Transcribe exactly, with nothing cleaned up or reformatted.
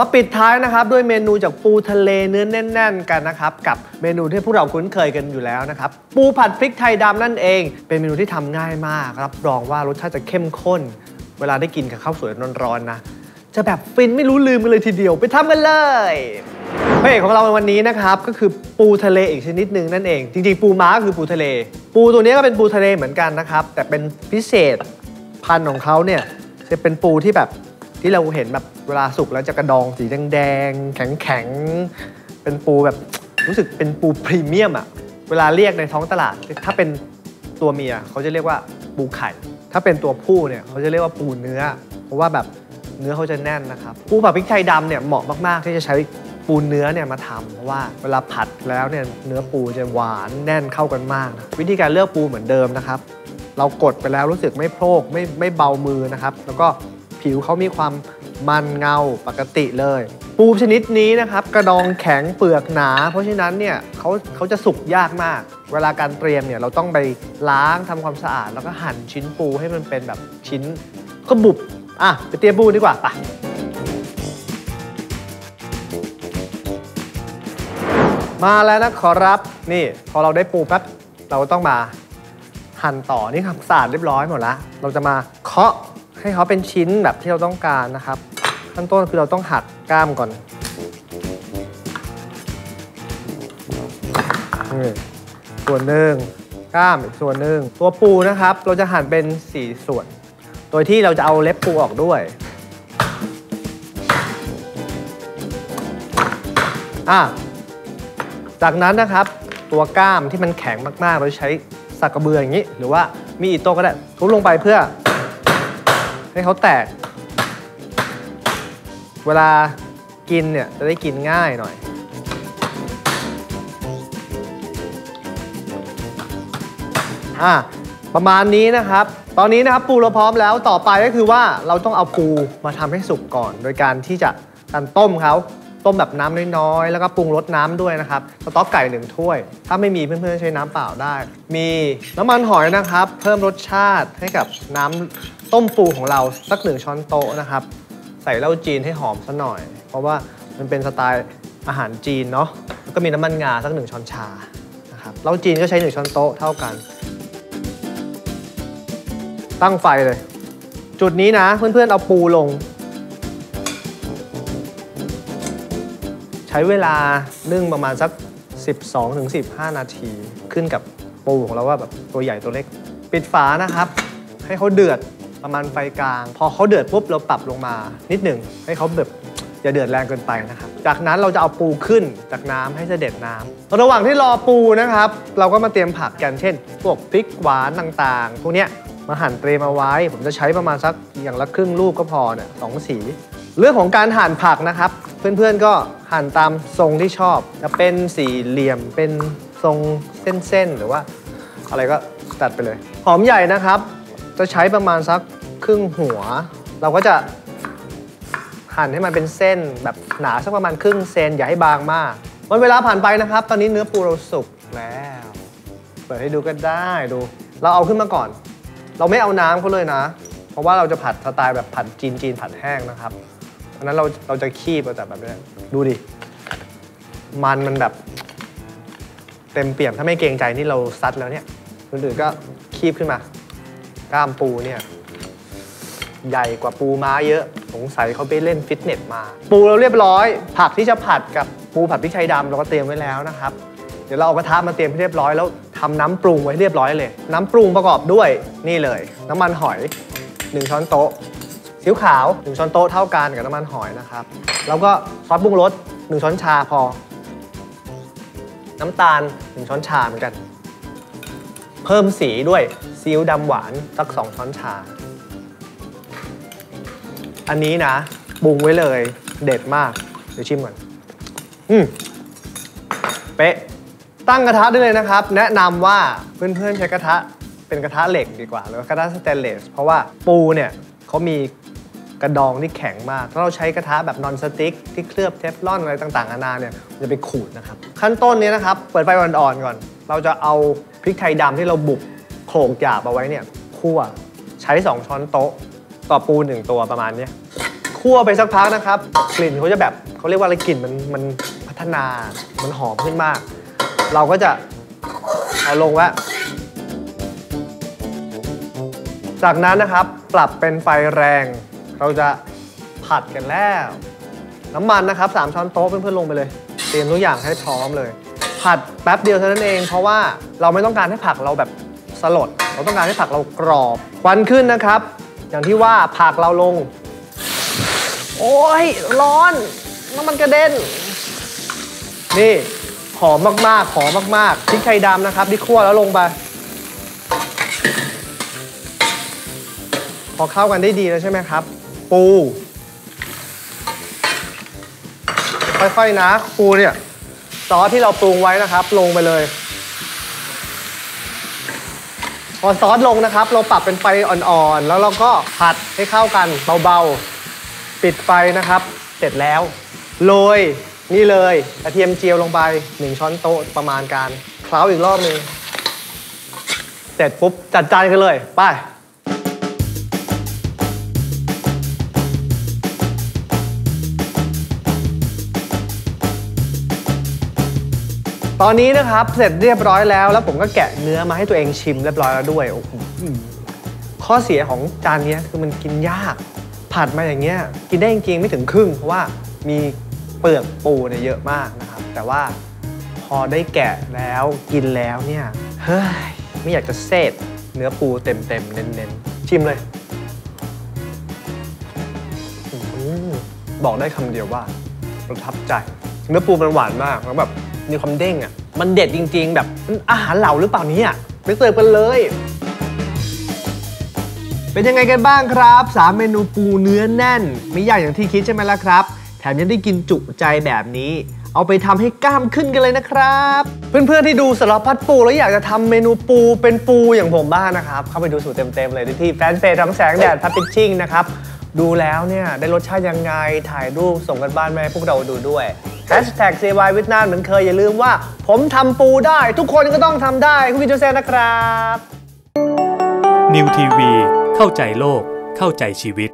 มาปิดท้ายนะครับด้วยเมนูจากปูทะเลเนื้อแน่นๆกันนะครับกับเมนูที่พวกเราคุ้นเคยกันอยู่แล้วนะครับปูผัดพริกไทยดำนั่นเองเป็นเมนูที่ทำง่ายมากรับรองว่ารสชาติจะเข้มข้นเวลาได้กินกับข้าวสวยร้อนๆนะจะแบบฟินไม่รู้ลืมกันเลยทีเดียวไปทำกันเลยพระเอกของเราในวันนี้นะครับก็คือปูทะเลอีกชนิดหนึ่งนั่นเองจริงๆปูม้าคือปูทะเลปูตัวนี้ก็เป็นปูทะเลเหมือนกันนะครับแต่เป็นพิเศษพันธุ์ของเขาเนี่ยจะเป็นปูที่แบบที่เราเห็นแบบเวลาสุกแล้วจะกระดองสีแดงๆแข็งๆเป็นปูแบบรู้สึกเป็นปูพรีเมียมอะเวลาเรียกในท้องตลาดถ้าเป็นตัวเมียเขาจะเรียกว่าปูไข่ถ้าเป็นตัวผู้เนี่ยเขาจะเรียกว่าปูเนื้อเพราะว่าแบบเนื้อเขาจะแน่นนะครับปูผัดพริกไทยดำเนี่ยเหมาะมากๆที่จะใช้ปูเนื้อเนี่ยมาทำเพราะว่าเวลาผัดแล้วเนี่ยเนื้อปูจะหวานแน่นเข้ากันมากนะวิธีการเลือกปูเหมือนเดิมนะครับเรากดไปแล้วรู้สึกไม่โพกไม่ไม่เบามือนะครับแล้วก็ผิวเขามีความมันเงาปกติเลยปูชนิดนี้นะครับกระดองแข็งเปลือกหนาเพราะฉะนั้นเนี่ยเขาเขาจะสุกยากมากเวลาการเตรียมเนี่ยเราต้องไปล้างทำความสะอาดแล้วก็หั่นชิ้นปูให้มันเป็นแบบชิ้นก็บุบอ่ะไปเตรียมปูดีกว่าไปมาแล้วนะขอรับนี่พอเราได้ปูแป๊บเราต้องมาหั่นต่อนี่ครับสะอาดเรียบร้อยหมดละเราจะมาเคาะให้เขาเป็นชิ้นแบบที่เราต้องการนะครับขั้นต้นคือเราต้องหักก้ามก่อนนี่ส่วนหนึ่งก้ามอีกส่วนหนึ่งตัวปูนะครับเราจะหั่นเป็นสี่ส่วนโดยที่เราจะเอาเล็บปูออกด้วยอ่ะจากนั้นนะครับตัวก้ามที่มันแข็งมากๆเราใช้สากกระเบืออย่างนี้หรือว่ามีอิโต้ก็ได้ทุบลงไปเพื่อให้เขาแตกเวลากินเนี่ยจะได้กินง่ายหน่อยอ่ะประมาณนี้นะครับตอนนี้นะครับปูเราพร้อมแล้วต่อไปก็คือว่าเราต้องเอาปูมาทำให้สุกก่อนโดยการที่จะการต้มเขาต้มแบบน้ำน้อยๆแล้วก็ปรุงรสน้ำด้วยนะครับสต๊อกไก่หนึ่งถ้วยถ้าไม่มีเพื่อนๆใช้น้ำเปล่าได้มีน้ำมันหอยนะครับเพิ่มรสชาติให้กับน้ำต้มปูของเราสักหนึ่งช้อนโต๊ะนะครับใส่เหล้าจีนให้หอมซะหน่อยเพราะว่ามันเป็นสไตล์อาหารจีนเนาะแล้วก็มีน้ำมันงาสักหนึ่งช้อนชานะครับเหล้าจีนก็ใช้หนึ่งช้อนโต๊ะเท่ากันตั้งไฟเลยจุดนี้นะเพื่อนๆเอาปูลงใช้เวลานึ่งประมาณสัก สิบสองถึงสิบห้า นาทีขึ้นกับปูของเราว่าแบบตัวใหญ่ตัวเล็กปิดฝานะครับให้เขาเดือดประมาณไฟกลางพอเขาเดือดปุ๊บเราปรับลงมานิดหนึ่งให้เขาแบบอย่าเดือดแรงเกินไปนะครับจากนั้นเราจะเอาปูขึ้นจากน้ำให้เสด็จน้ำระหว่างที่รอปูนะครับเราก็มาเตรียมผักกันเช่นพวกพริกหวานต่างๆพวกเนี้ยมาหั่นเตรียมเอาไว้ผมจะใช้ประมาณสักอย่างละครึ่งลูกก็พอเนี่ยสองสีเรื่องของการหั่นผักนะครับเพื่อนๆก็หั่นตามทรงที่ชอบจะเป็นสี่เหลี่ยมเป็นทรงเส้นๆหรือว่าอะไรก็ตัดไปเลยหอมใหญ่นะครับจะใช้ประมาณสักครึ่งหัวเราก็จะหั่นให้มันเป็นเส้นแบบหนาสักประมาณครึ่งเซนอย่าให้บางมากวันเวลาผ่านไปนะครับตอนนี้เนื้อปูเราสุกแล้วเปิดให้ดูก็ได้ดูเราเอาขึ้นมาก่อนเราไม่เอาน้ำเขาเลยนะเพราะว่าเราจะผัดสไตล์แบบผัดจีนจีนผัดแห้งนะครับเพราะนั้นเราเราจะคีบเราจะแบบนี้ดูดิมันมันแบบเต็มเปี่ยมถ้าไม่เกรงใจนี่เราซัดแล้วเนี่ยคนอื่นก็คีบขึ้นมากล้ามปูเนี่ยใหญ่กว่าปูม้าเยอะสงสัยเขาไปเล่นฟิตเนสมาปูเราเรียบร้อยผักที่จะผัดกับปูผัดพริกไทยดำเราก็เตรียมไว้แล้วนะครับเดี๋ยวเราเอากระทะมาเตรียมให้เรียบร้อยแล้วทำน้ำปรุงไว้เรียบร้อยเลยน้ำปรุงประกอบด้วยนี่เลยน้ำมันหอยหนึ่งช้อนโต๊ะซีอิ๊วขาวหนึ่งช้อนโต๊ะเท่ากันกับน้ำมันหอยนะครับแล้วก็ซอสปรุงรสหนึ่งช้อนชาพอน้ำตาลหนึ่งช้อนชาเหมือนกันเพิ่มสีด้วยซีอิ๊วดำหวานสักสองช้อนชาอันนี้นะปรุงไว้เลยเด็ดมากเดี๋ยวชิมก่อนอืมเป๊ะตั้งกระทะได้เลยนะครับแนะนำว่าเพื่อนๆใช้กระทะเป็นกระทะเหล็กดีกว่าหรือกระทะสแตนเลสเพราะว่าปูเนี่ยเขามีกระดองที่แข็งมากถ้าเราใช้กระทะแบบนอนสติ๊กที่เคลือบเทฟลอนอะไรต่างๆนานาเนี่ยจะไปขูดนะครับขั้นต้นนี้นะครับเปิดไฟอ่อนๆก่อนเราจะเอาพริกไทยดำที่เราบุบโขลกหยาบเอาไว้เนี่ยคั่วใช้สองช้อนโต๊ะต่อปูหนึ่งตัวประมาณนี้ค คั่วไปสักพักนะครับกลิ่นเขาจะแบบเขาเรียกว่าอะไรกลิ่นมันมันพัฒนามันหอมขึ้นมากเราก็จะเอาลงแล้วจากนั้นนะครับปรับเป็นไฟแรงเราจะผัดกันแล้วน้ำมันนะครับสามช้อนโต๊ะเพื่อนๆลงไปเลยเตรียมทุกอย่างให้พร้อมเลยผัดแป๊บเดียวเท่านั้นเองเพราะว่าเราไม่ต้องการให้ผักเราแบบสลดเราต้องการให้ผักเรากรอบควันขึ้นนะครับอย่างที่ว่าผักเราลงโอ้ยร้อนน้ำมันกระเด็นนี่หอมมากๆหอมมากๆพริกไทยดำนะครับที่คั่วแล้วลงไปพอเข้ากันได้ดีแล้วใช่ไหมครับปูค่อยๆนะปูเนี่ยซอสที่เราปรุงไว้นะครับลงไปเลยพอซอสลงนะครับเราปรับเป็นไฟอ่อนๆแล้วเราก็ผัดให้เข้ากันเบาๆปิดไฟนะครับเสร็จแล้วโรยนี่เลยกระเทียมเจียวลงไปหนึ่งช้อนโต๊ะประมาณการเคล้าอีกรอบนึงเสร็จปุ๊บจัดจานกันเลยไปตอนนี้นะครับเสร็จเรียบร้อยแล้วแล้วผมก็แกะเนื้อมาให้ตัวเองชิมเรียบร้อยแล้วด้วยโอ้โหข้อเสียของจานนี้คือมันกินยากผัดมาอย่างเงี้ยกินได้จริงๆไม่ถึงครึ่งเพราะว่ามีเปลือกปูเนี่ยเยอะมากนะครับแต่ว่าพอได้แกะแล้วกินแล้วเนี่ยเฮ้ยไม่อยากจะเซตเนื้อปูเต็มๆเน้นๆชิมเลยบอกได้คำเดียวว่าประทับใจเนื้อปูมันหวานมากแล้วแบบมีความเด้งอ่ะมันเด็ดจริงๆแบบอาหารเหล่าหรือเปล่านี้อ่ะไปเสิร์ฟกันเลยเป็นยังไงกันบ้างครับสามเมนูปูเนื้อแน่นไม่ยากอย่างที่คิดใช่ไหมล่ะครับแถมยังได้กินจุใจแบบนี้เอาไปทำให้กล้ามขึ้นกันเลยนะครับเพื่อนๆที่ดูสารพัดปูแล้วอยากจะทำเมนูปูเป็นปูอย่างผมบ้างนะครับเข้าไปดูสูตรเต็มๆเลยที่แฟนเพจทั้งแสงแดดพับพิชชิ่งนะครับดูแล้วเนี่ยได้รสชาติยังไงถ่ายรูปส่งกันบ้านมาให้พวกเราดูด้วยแฮชแท็กเซวายเวียดนามเหมือนเคยอย่าลืมว่าผมทำปูได้ทุกคนก็ต้องทำได้คุณพี่โจเซนนะครับ นิวทีวี เข้าใจโลกเข้าใจชีวิต